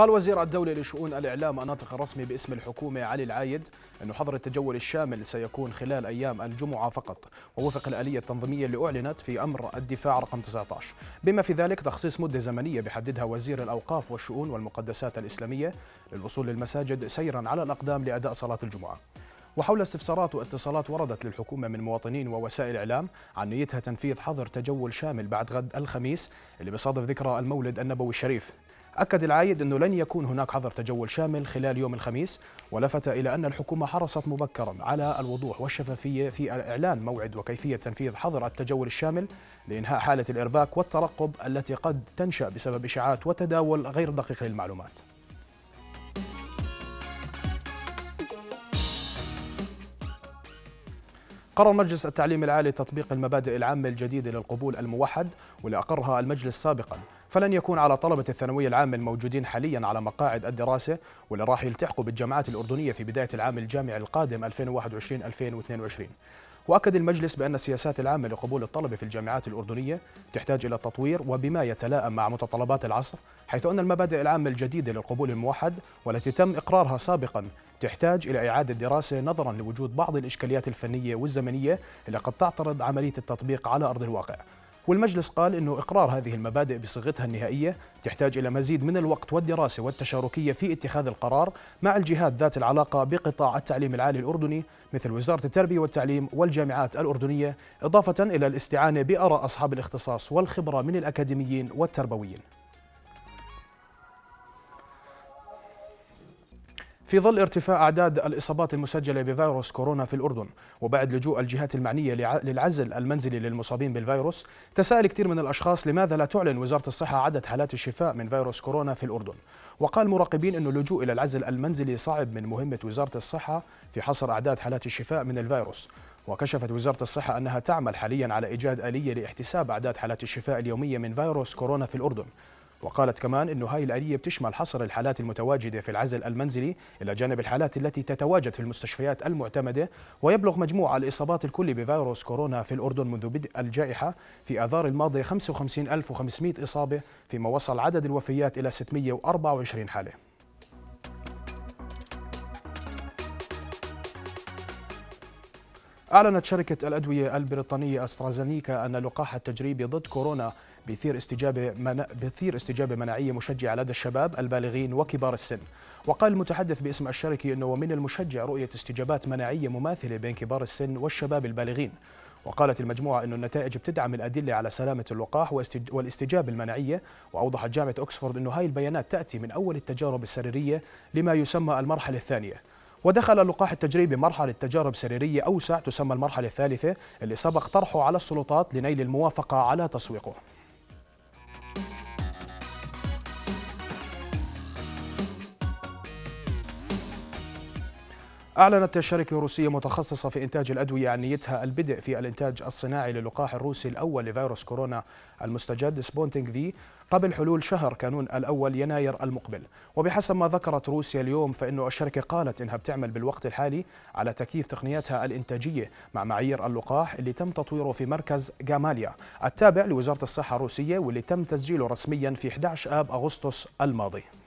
قال وزير الدولة لشؤون الإعلام الناطق الرسمي باسم الحكومة علي العايد أن حظر التجول الشامل سيكون خلال أيام الجمعة فقط، ووفق الآلية التنظيمية اللي أعلنت في أمر الدفاع رقم 19، بما في ذلك تخصيص مدة زمنية بحددها وزير الأوقاف والشؤون والمقدسات الإسلامية للوصول للمساجد سيرا على الأقدام لأداء صلاة الجمعة. وحول استفسارات واتصالات وردت للحكومة من مواطنين ووسائل إعلام عن نيتها تنفيذ حظر تجول شامل بعد غد الخميس اللي بيصادف ذكرى المولد النبوي الشريف. أكد العايد أنه لن يكون هناك حظر تجول شامل خلال يوم الخميس، ولفت إلى أن الحكومة حرصت مبكرا على الوضوح والشفافية في إعلان موعد وكيفية تنفيذ حظر التجول الشامل لإنهاء حالة الإرباك والترقب التي قد تنشأ بسبب إشاعات وتداول غير دقيق للمعلومات. قرر مجلس التعليم العالي تطبيق المبادئ العامة الجديدة للقبول الموحد واللي أقرها المجلس سابقا، فلن يكون على طلبة الثانوية العامة الموجودين حاليا على مقاعد الدراسة واللي راح يلتحقوا بالجامعات الأردنية في بداية العام الجامعي القادم 2021-2022. وأكد المجلس بأن السياسات العامة لقبول الطلبة في الجامعات الأردنية تحتاج إلى تطوير وبما يتلائم مع متطلبات العصر، حيث أن المبادئ العامة الجديدة للقبول الموحد والتي تم إقرارها سابقا تحتاج إلى إعادة دراسة نظرا لوجود بعض الإشكاليات الفنية والزمنية اللي قد تعترض عملية التطبيق على أرض الواقع. والمجلس قال إنه إقرار هذه المبادئ بصيغتها النهائية تحتاج إلى مزيد من الوقت والدراسة والتشاركية في اتخاذ القرار مع الجهات ذات العلاقة بقطاع التعليم العالي الأردني مثل وزارة التربية والتعليم والجامعات الأردنية، إضافة إلى الاستعانة بآراء أصحاب الاختصاص والخبرة من الأكاديميين والتربويين. في ظل ارتفاع أعداد الإصابات المسجلة بفيروس كورونا في الأردن وبعد لجوء الجهات المعنية للعزل المنزلي للمصابين بالفيروس، تساءل كثير من الأشخاص لماذا لا تعلن وزارة الصحة عدد حالات الشفاء من فيروس كورونا في الأردن. وقال مراقبين أن اللجوء إلى العزل المنزلي صعب من مهمة وزارة الصحة في حصر أعداد حالات الشفاء من الفيروس. وكشفت وزارة الصحة أنها تعمل حاليا على إيجاد آلية لاحتساب أعداد حالات الشفاء اليومية من فيروس كورونا في الأردن. وقالت كمان أنه هاي الآلية بتشمل حصر الحالات المتواجدة في العزل المنزلي إلى جانب الحالات التي تتواجد في المستشفيات المعتمدة. ويبلغ مجموع الإصابات الكلي بفيروس كورونا في الأردن منذ بدء الجائحة في آذار الماضي 55,500 إصابة، فيما وصل عدد الوفيات إلى 624 حالة. أعلنت شركة الأدوية البريطانية أسترازينيكا أن لقاح التجريبي ضد كورونا بيثير استجابة مناعية مشجعة لدى الشباب البالغين وكبار السن. وقال المتحدث باسم الشركة أنه من المشجع رؤية استجابات مناعية مماثلة بين كبار السن والشباب البالغين. وقالت المجموعة أن النتائج بتدعم الأدلة على سلامة اللقاح والاستجابة المناعية. وأوضحت جامعة أكسفورد أنه هاي البيانات تأتي من أول التجارب السريرية لما يسمى المرحلة الثانية. ودخل اللقاح التجريبي مرحلة تجارب سريرية أوسع تسمى المرحلة الثالثة اللي سبق طرحه على السلطات لنيل الموافقة على تسويقه. أعلنت شركة روسية متخصصة في إنتاج الأدوية عن نيتها البدء في الإنتاج الصناعي للقاح الروسي الأول لفيروس كورونا المستجد سبوتنيك في قبل حلول شهر كانون الأول يناير المقبل. وبحسب ما ذكرت روسيا اليوم فإنه الشركة قالت إنها بتعمل بالوقت الحالي على تكييف تقنياتها الإنتاجية مع معايير اللقاح اللي تم تطويره في مركز جاماليا التابع لوزارة الصحة الروسية واللي تم تسجيله رسميا في 11 آب أغسطس الماضي.